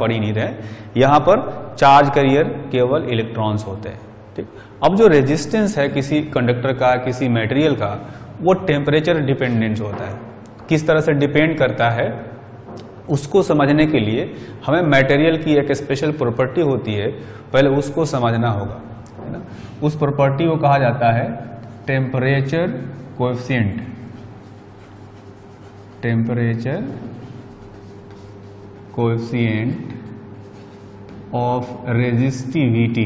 पढ़ ही नहीं रहे, यहाँ पर चार्ज कैरियर केवल इलेक्ट्रॉन्स होते हैं। ठीक, अब जो रेजिस्टेंस है किसी कंडक्टर का, किसी मटेरियल का, वो टेम्परेचर डिपेंडेंट होता है। किस तरह से डिपेंड करता है उसको समझने के लिए हमें मटेरियल की एक स्पेशल प्रॉपर्टी होती है, पहले उसको समझना होगा, है ना। उस प्रॉपर्टी को कहा जाता है temperature coefficient. Temperature coefficient of resistivity,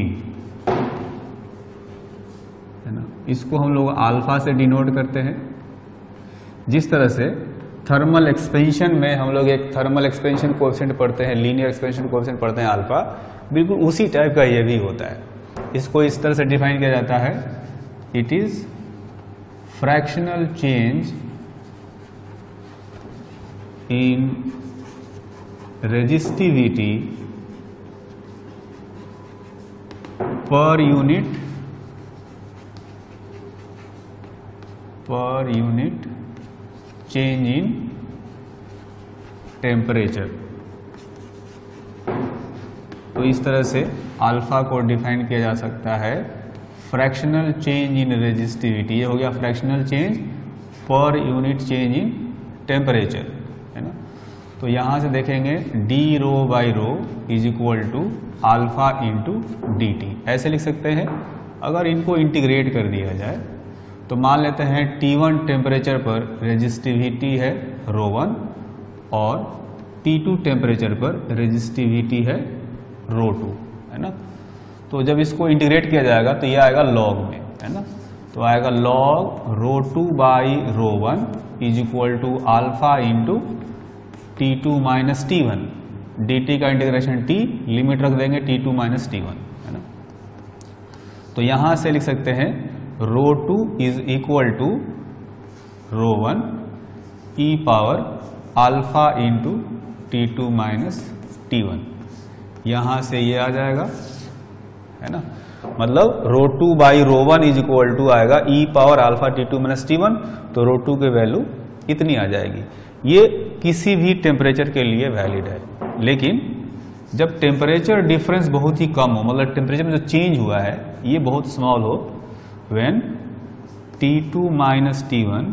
है ना, इसको हम लोग अल्फा से डिनोट करते हैं। जिस तरह से थर्मल एक्सपेंशन में हम लोग एक थर्मल एक्सपेंशन कोएफिशिएंट पढ़ते हैं, लीनियर एक्सपेंशन कोएफिशिएंट पढ़ते हैं अल्फा, बिल्कुल उसी टाइप का ये भी होता है। इसको इस तरह से डिफाइन किया जाता है, it is fractional change in resistivity per unit change in temperature. तो इस तरह से अल्फा को डिफाइन किया जा सकता है, फ्रैक्शनल चेंज इन रेजिस्टिविटी, ये हो गया fractional change per unit change in temperature, है ना। तो यहाँ से देखेंगे D rho by rho is equal to alpha into D T, ऐसे लिख सकते हैं। अगर इनको इंटीग्रेट कर दिया जाए तो मान लेते हैं T1 टेम्परेचर पर रेजिस्टिविटी है ρ1 और T2 टेम्परेचर पर रेजिस्टिविटी है ρ2, है ना। तो जब इसको इंटीग्रेट किया जाएगा तो ये आएगा log में, है ना। तो आएगा log ρ2 by ρ1 is equal to alpha into T2 minus T1, dt का इंटीग्रेशन t, लिमिट रख देंगे T2 माइनस T1, है ना। तो यहाँ से लिख सकते हैं rho two is equal to rho one E power alpha into T two minus T one, यहाँ से ये आ जाएगा, है ना। मतलब rho two by rho one is equal to आएगा ई power alpha T two minus T one, तो रो टू की वैल्यू इतनी आ जाएगी। ये किसी भी टेम्परेचर के लिए वैलिड है, लेकिन जब टेम्परेचर डिफरेंस बहुत ही कम हो, मतलब टेम्परेचर में जो चेंज हुआ है ये बहुत स्मॉल हो, when T2 minus T1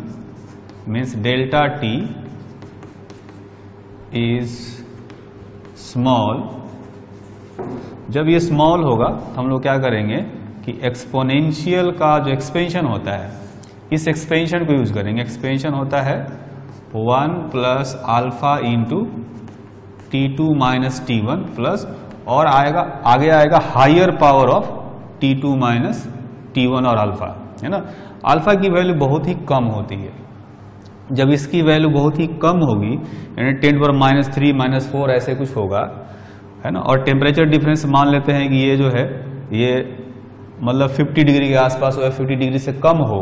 means delta T is small, जब ये small होगा तो हम लोग क्या करेंगे कि एक्सपोनेंशियल का जो एक्सपेंशन होता है इस एक्सपेंशन को यूज करेंगे। एक्सपेंशन होता है 1 plus alpha into T2 minus T1 plus और आएगा आगे आएगा higher power of T2 minus T1 और अल्फा, है ना। अल्फा की वैल्यू बहुत ही कम होती है, जब इसकी वैल्यू बहुत ही कम होगी यानी 10⁻³ -4 ऐसे कुछ होगा, है ना। और टेम्परेचर डिफरेंस मान लेते हैं कि ये जो है ये मतलब 50 डिग्री के आसपास हो या 50 डिग्री से कम हो,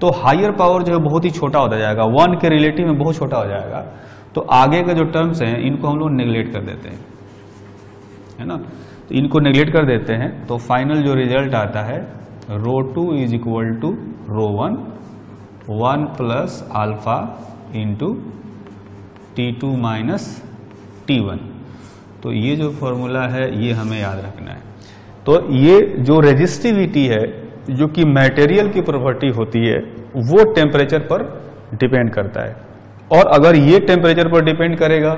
तो हायर पावर जो है बहुत ही छोटा होता जाएगा, 1 के रिलेटिव में बहुत छोटा हो जाएगा। तो आगे का जो टर्म्स हैं इनको हम लोग नेग्लेक्ट कर देते हैं, है ना। तो इनको नेग्लेक्ट कर देते हैं, तो फाइनल जो रिजल्ट आता है rho two is equal to rho one 1 plus alpha into T2 minus T1। तो ये जो फॉर्मूला है ये हमें याद रखना है। तो ये जो रेजिस्टिविटी है जो कि मटेरियल की प्रॉपर्टी होती है वो टेम्परेचर पर डिपेंड करता है, और अगर ये टेम्परेचर पर डिपेंड करेगा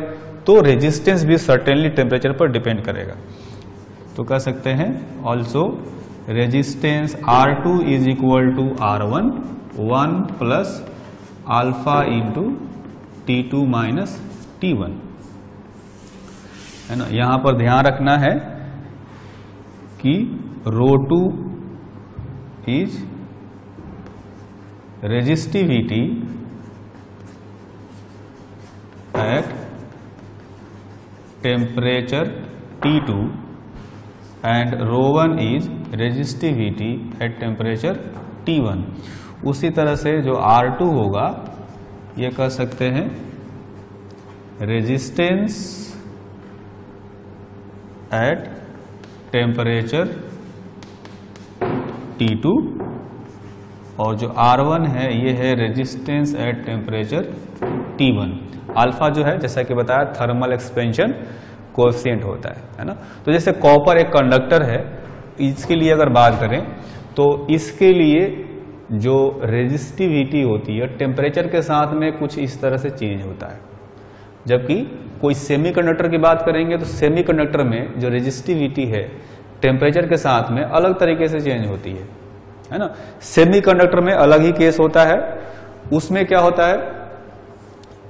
तो रेजिस्टेंस भी सर्टेनली टेम्परेचर पर डिपेंड करेगा। तो कह सकते हैं also resistance R2 is equal to R1 1 plus alpha into T2 minus T1, है ना। यहाँ पर ध्यान रखना है कि ρ2 is resistivity at temperature T2 and ρ1 is resistivity at temperature T1। उसी तरह से जो R2 होगा ये कह सकते हैं रेजिस्टेंस एट टेम्परेचर T2, और जो R1 है ये है resistance at temperature T1। Alpha जो है जैसा कि बताया थर्मल एक्सपेंशन कोएफिशिएंट होता है ना। तो जैसे कॉपर एक कंडक्टर है, इसके लिए अगर बात करें तो इसके लिए जो रेजिस्टिविटी होती है टेम्परेचर के साथ में कुछ इस तरह से चेंज होता है। जबकि कोई सेमीकंडक्टर की बात करेंगे तो सेमीकंडक्टर में जो रेजिस्टिविटी है टेम्परेचर के साथ में अलग तरीके से चेंज होती है ना। सेमीकंडक्टर में अलग ही केस होता है, उसमें क्या होता है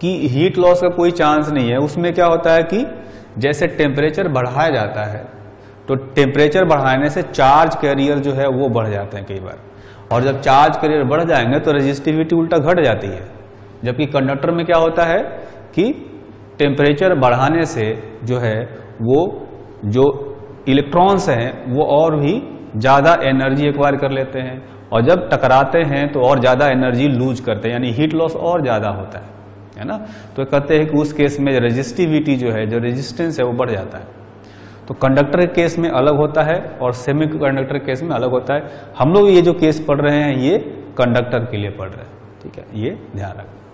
कि हीट लॉस का कोई चांस नहीं है। उसमें क्या होता है कि जैसे टेम्परेचर बढ़ाया जाता है तो टेम्परेचर बढ़ाने से चार्ज कैरियर जो है वो बढ़ जाते हैं कई बार, और जब चार्ज कैरियर बढ़ जाएंगे तो रेजिस्टिविटी उल्टा घट जाती है। जबकि कंडक्टर में क्या होता है कि टेम्परेचर बढ़ाने से जो है वो जो इलेक्ट्रॉन्स हैं वो और भी ज़्यादा एनर्जी एक्वायर कर लेते हैं, और जब टकराते हैं तो और ज़्यादा एनर्जी लूज करते हैं, यानी हीट लॉस और ज़्यादा होता है ना। तो कहते हैं कि उस केस में रेजिस्टिविटी जो है, जो रेजिस्टेंस है वो बढ़ जाता है। तो कंडक्टर के केस में अलग होता है और सेमी कंडक्टर केस में अलग होता है। हम लोग ये जो केस पढ़ रहे हैं ये कंडक्टर के लिए पढ़ रहे हैं, ठीक है, ये ध्यान रखें।